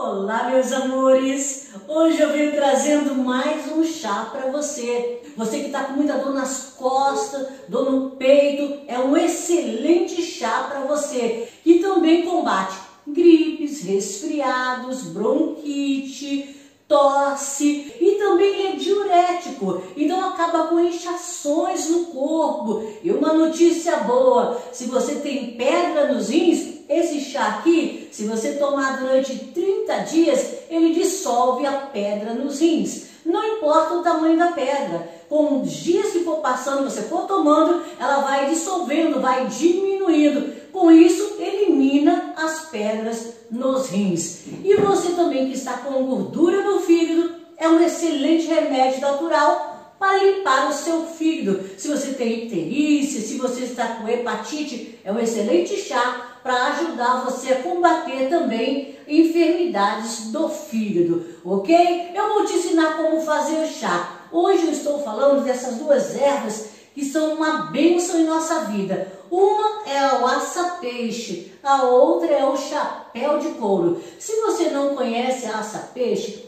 Olá, meus amores! Hoje eu venho trazendo mais um chá para você. Você que está com muita dor nas costas, dor no peito, é um excelente chá para você. E também combate gripes, resfriados, bronquite, tosse e também ele é diurético, então acaba com inchações no corpo. E uma notícia boa, se você tem pedra nos rins, esse chá aqui, se você tomar durante 30 dias, ele dissolve a pedra nos rins. Não importa o tamanho da pedra, com os dias que for passando, você for tomando, ela vai dissolvendo, vai diminuindo. Com isso, elimina as pedras nos rins. E você também que está com gordura no fígado, é um excelente remédio natural para limpar o seu fígado. Se você tem icterícia, se você está com hepatite, é um excelente chá para ajudar você a combater também enfermidades do fígado, ok? Eu vou te ensinar como fazer o chá. Hoje eu estou falando dessas duas ervas que são uma bênção em nossa vida. Uma é o assa-peixe, a outra é o chapéu de couro. Se você não conhece assa-peixe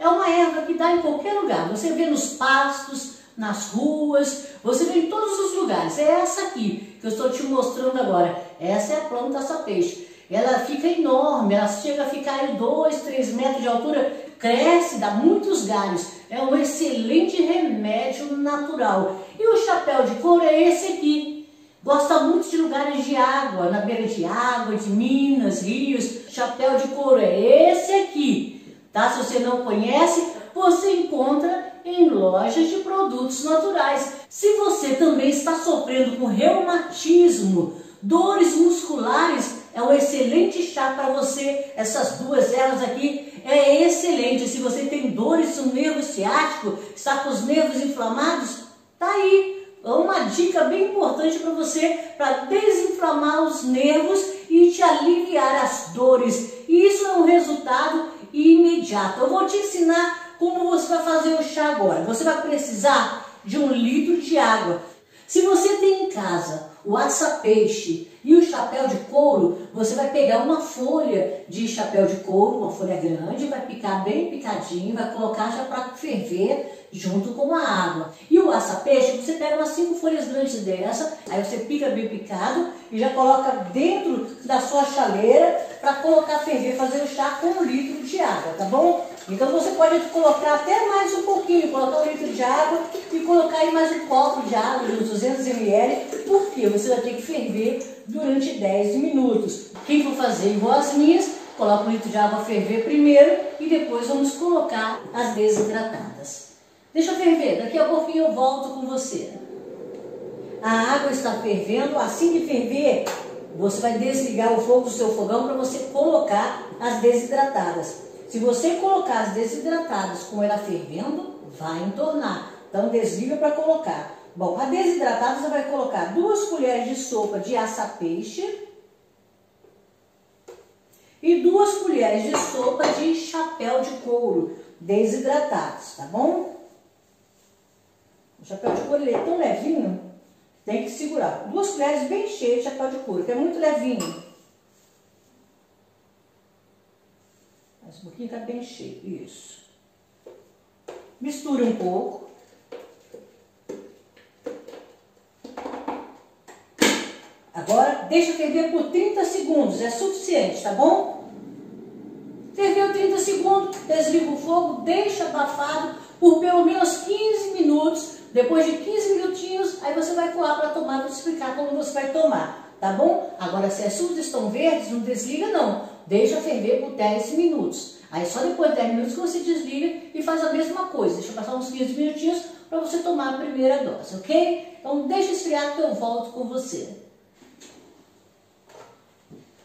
é uma erva que dá em qualquer lugar. Você vê nos pastos, nas ruas, você vê em todos os lugares. É essa aqui que eu estou te mostrando agora. Essa é a planta assa-peixe. Ela fica enorme, ela chega a ficar em 2-3 metros de altura, cresce, dá muitos galhos. É um excelente remédio natural. E o chapéu de couro é esse aqui. Gosta muito de lugares de água, na beira de água, de minas, rios. Chapéu de couro é esse aqui, tá? Se você não conhece, você encontra em lojas de produtos naturais. Se você também está sofrendo com reumatismo, dores musculares, é um excelente chá para você. Essas duas ervas aqui é excelente. Se você tem dores no nervo ciático, está com os nervos inflamados, tá aí. É uma dica bem importante para você, para desinflamar os nervos e te aliviar as dores. E isso é um resultado imediato. Eu vou te ensinar como você vai fazer o chá agora. Você vai precisar de 1 litro de água. Se você tem em casa o assa-peixe e o chapéu de couro, você vai pegar uma folha de chapéu de couro, uma folha grande, vai picar bem picadinho, vai colocar já para ferver junto com a água. E o assa-peixe, você pega umas 5 folhas grandes dessa, aí você pica bem picado e já coloca dentro da sua chaleira para colocar ferver, fazer o chá com 1 litro de água, tá bom? Então você pode colocar até mais um pouquinho, colocar 1 litro de água e colocar aí mais um copo de água, uns 200 ml, porque você vai ter que ferver durante 10 minutos. Quem for fazer igual as minhas, coloca 1 litro de água a ferver primeiro e depois vamos colocar as desidratadas. Deixa ferver, daqui a pouquinho eu volto com você. A água está fervendo, assim que ferver, você vai desligar o fogo do seu fogão para você colocar as desidratadas. Se você colocar as desidratadas com ela fervendo, vai entornar. Então desliga para colocar. Bom, a desidratada você vai colocar 2 colheres de sopa de assa-peixe e 2 colheres de sopa de chapéu de couro desidratados, tá bom? O chapéu de couro ele é tão levinho, tem que segurar. 2 colheres bem cheias de chapéu de couro, que é muito levinho. Esse pouquinho tá bem cheio, isso. Mistura um pouco. Agora deixa ferver por 30 segundos, é suficiente, tá bom? Ferveu 30 segundos, desliga o fogo, deixa abafado por pelo menos 15 minutos. Depois de 15 minutinhos, aí você vai coar para tomar, vou te explicar como você vai tomar, tá bom? Agora se as suas estão verdes, não desliga não. Deixa ferver por 10 minutos. Aí só depois de 10 minutos que você desliga e faz a mesma coisa. Deixa passar uns 15 minutinhos para você tomar a primeira dose, ok? Então deixa esfriar que eu volto com você.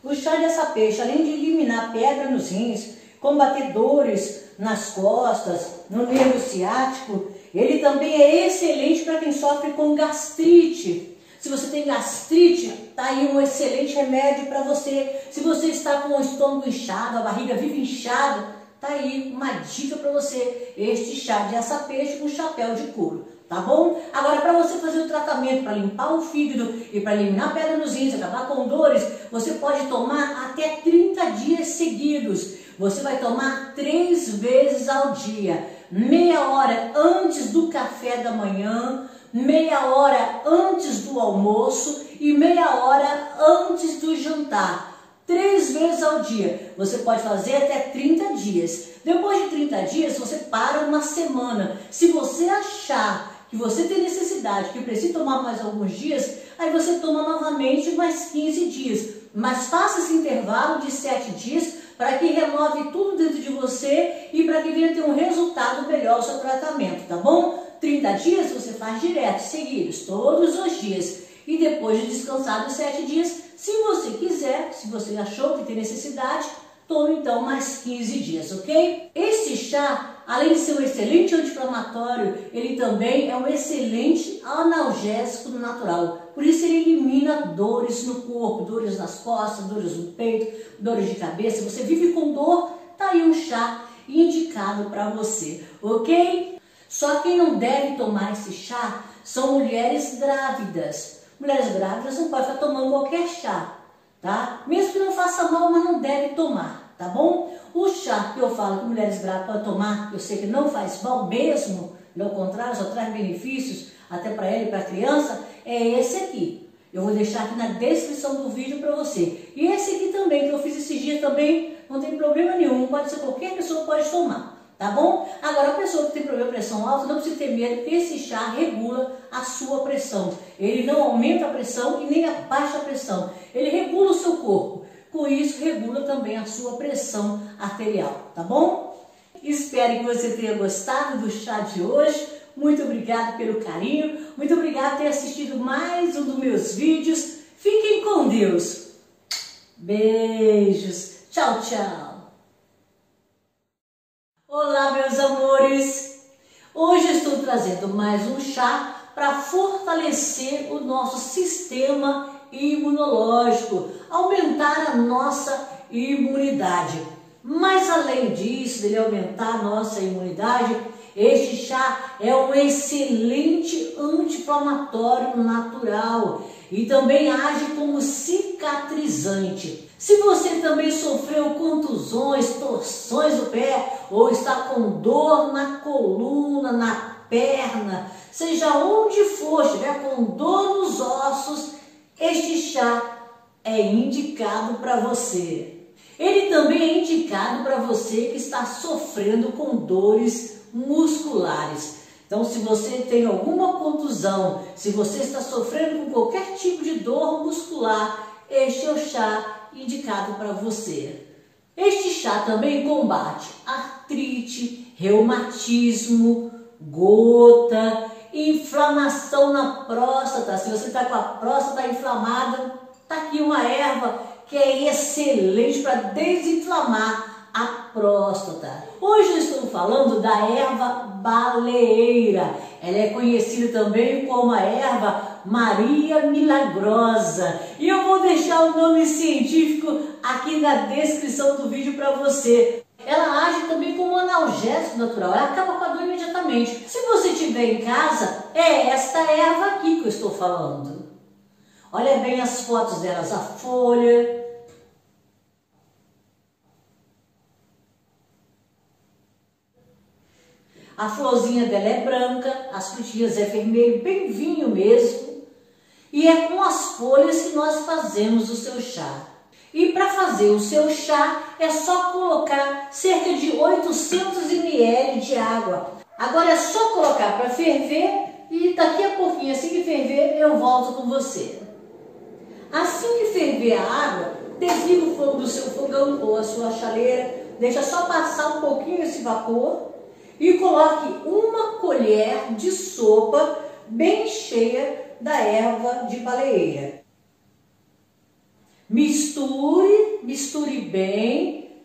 O chá de assa-peixe, além de eliminar pedra nos rins, combater dores nas costas, no nervo ciático, ele também é excelente para quem sofre com gastrite. Se você tem gastrite, tá aí um excelente remédio para você. Se você está com o estômago inchado, a barriga vive inchada, tá aí uma dica para você. Este chá de assa-peixe com chapéu de couro. tá bom? Agora, para você fazer o tratamento, para limpar o fígado e para eliminar a pedra nos rins, acabar com dores, você pode tomar até 30 dias seguidos. Você vai tomar 3 vezes ao dia, meia hora antes do café da manhã, meia hora antes do almoço e meia hora antes do jantar. 3 vezes ao dia, você pode fazer até 30 dias. Depois de 30 dias, você para uma semana. Se você achar que você tem necessidade, que precisa tomar mais alguns dias, aí você toma novamente mais 15 dias. Mas faça esse intervalo de 7 dias para que renove tudo dentro de você e para que venha ter um resultado melhor o seu tratamento, tá bom? 30 dias você faz direto, seguidos, todos os dias. E depois de descansar dos 7 dias, se você quiser, se você achou que tem necessidade, tome então mais 15 dias, ok? Esse chá, além de ser um excelente anti-inflamatório, ele também é um excelente analgésico natural. Por isso ele elimina dores no corpo, dores nas costas, dores no peito, dores de cabeça. Você vive com dor, tá aí um chá indicado para você, ok? Só quem não deve tomar esse chá são mulheres grávidas. Mulheres grávidas não podem ficar tomando qualquer chá, tá? Mesmo que não faça mal, mas não deve tomar, tá bom? O chá que eu falo que mulheres grávidas podem tomar, eu sei que não faz mal mesmo, ao contrário, só traz benefícios até para ela e para a criança, é esse aqui. Eu vou deixar aqui na descrição do vídeo para você. E esse aqui também, que eu fiz esse dia também, não tem problema nenhum, pode ser qualquer pessoa pode tomar. Tá bom? Agora, a pessoa que tem problema de pressão alta não precisa ter medo, porque esse chá regula a sua pressão. Ele não aumenta a pressão e nem abaixa a pressão. Ele regula o seu corpo. Com isso, regula também a sua pressão arterial. Tá bom? Espero que você tenha gostado do chá de hoje. Muito obrigada pelo carinho. Muito obrigada por ter assistido mais um dos meus vídeos. Fiquem com Deus. Beijos. Tchau, tchau. Olá, meus amores! Hoje eu estou trazendo mais um chá para fortalecer o nosso sistema imunológico, aumentar a nossa imunidade. Mas além disso, dele aumentar a nossa imunidade, este chá é um excelente anti-inflamatório natural e também age como cicatrizante. Se você também sofreu contusões, torções do pé, ou está com dor na coluna, na perna, seja onde for, estiver com dor nos ossos, este chá é indicado para você. Ele também é indicado para você que está sofrendo com dores musculares. Então, se você tem alguma contusão, se você está sofrendo com qualquer tipo de dor muscular, este é o chá indicado para você. Este chá também combate artrite, reumatismo, gota, inflamação na próstata. Se você está com a próstata inflamada, está aqui uma erva que é excelente para desinflamar a próstata. Hoje eu estou falando da erva baleeira. Ela é conhecida também como a erva Maria Milagrosa. E eu vou deixar o nome científico aqui na descrição do vídeo para você. Ela age também como analgésico natural, ela acaba com a dor imediatamente. Se você tiver em casa, é esta erva aqui que eu estou falando. Olha bem as fotos delas, a folha. A florzinha dela é branca, as frutinhas é vermelho, bem vinho mesmo. E é com as folhas que nós fazemos o seu chá. E para fazer o seu chá é só colocar cerca de 800 ml de água. Agora é só colocar para ferver e daqui a pouquinho, assim que ferver, eu volto com você. Assim que ferver a água, desliga o fogo do seu fogão ou a sua chaleira, deixa só passar um pouquinho esse vapor e coloque uma colher de sopa bem cheia da erva de baleeira. Misture, misture bem,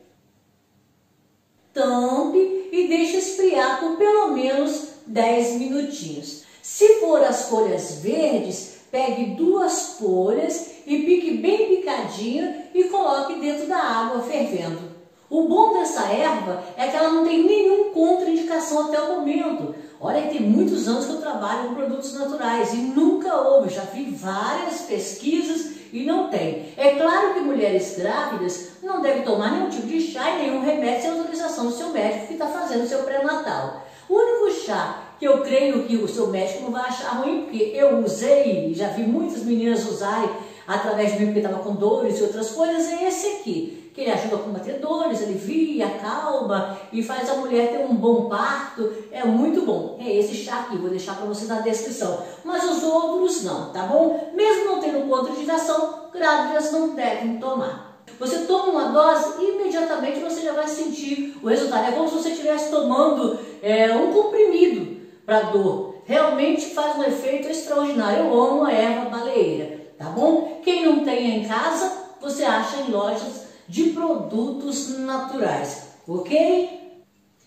tampe e deixe esfriar por pelo menos 10 minutinhos. Se for as folhas verdes, pegue 2 folhas e pique bem picadinha e coloque dentro da água fervendo. O bom dessa erva é que ela não tem nenhum contraindicação até o momento. Olha, tem muitos anos que eu trabalho com produtos naturais e nunca houve, já fiz várias pesquisas e não tem. É claro que mulheres grávidas não devem tomar nenhum tipo de chá e nenhum remédio sem autorização do seu médico que está fazendo o seu pré-natal. O único chá que eu creio que o seu médico não vai achar ruim, porque eu usei, já vi muitas meninas usarem através de mim porque estava com dores e outras coisas, é esse aqui. Que ele ajuda a combater dores, alivia, acalma e faz a mulher ter um bom parto, é muito bom. É esse chá aqui, vou deixar para você na descrição. Mas os outros não, tá bom? Mesmo não tendo contraindicação, grávidas não devem tomar. Você toma uma dose, imediatamente você já vai sentir o resultado. É como se você estivesse tomando um comprimido para dor. Realmente faz um efeito extraordinário. Eu amo a erva baleeira, tá bom? Quem não tem em casa, você acha em lojas de produtos naturais, ok?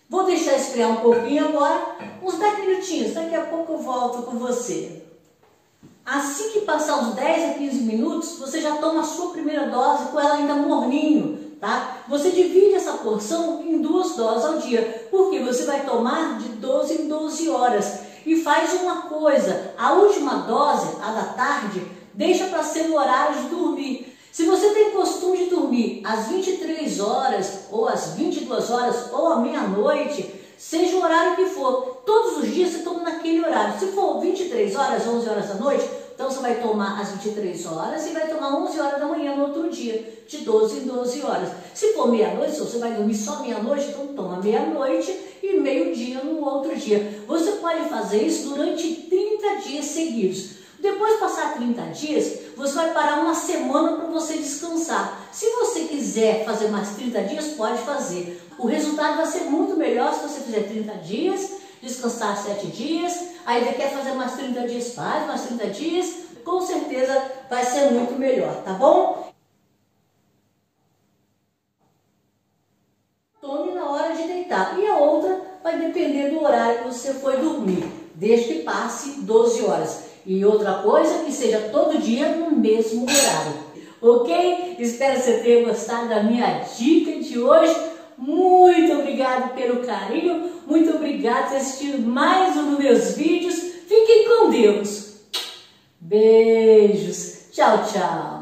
Vou deixar esfriar um pouquinho agora, uns 10 minutinhos, daqui a pouco eu volto com você. Assim que passar uns 10 a 15 minutos, você já toma a sua primeira dose com ela ainda morninho, tá? Você divide essa porção em 2 doses ao dia, porque você vai tomar de 12 em 12 horas. E faz uma coisa, a última dose, a da tarde, deixa para ser no horário de dormir. Se você tem costume de dormir às 23 horas, ou às 22 horas, ou à meia-noite, seja o horário que for, todos os dias você toma naquele horário. Se for 23 horas, 11 horas da noite, então você vai tomar às 23 horas e vai tomar 11 horas da manhã no outro dia, de 12 em 12 horas. Se for meia-noite, se você vai dormir só meia-noite, então toma meia-noite e meio-dia no outro dia. Você pode fazer isso durante 30 dias seguidos. Depois de passar 30 dias, você vai parar uma semana para você descansar. Se você quiser fazer mais 30 dias, pode fazer. O resultado vai ser muito melhor se você fizer 30 dias, descansar 7 dias, aí quer fazer mais 30 dias, faz mais 30 dias, com certeza vai ser muito melhor, tá bom? Tome na hora de deitar. E a outra vai depender do horário que você foi dormir, desde que passe 12 horas. E outra coisa, que seja todo dia no mesmo horário, ok? Espero que você tenha gostado da minha dica de hoje. Muito obrigado pelo carinho, muito obrigado por assistir mais um dos meus vídeos. Fiquem com Deus. Beijos. Tchau, tchau.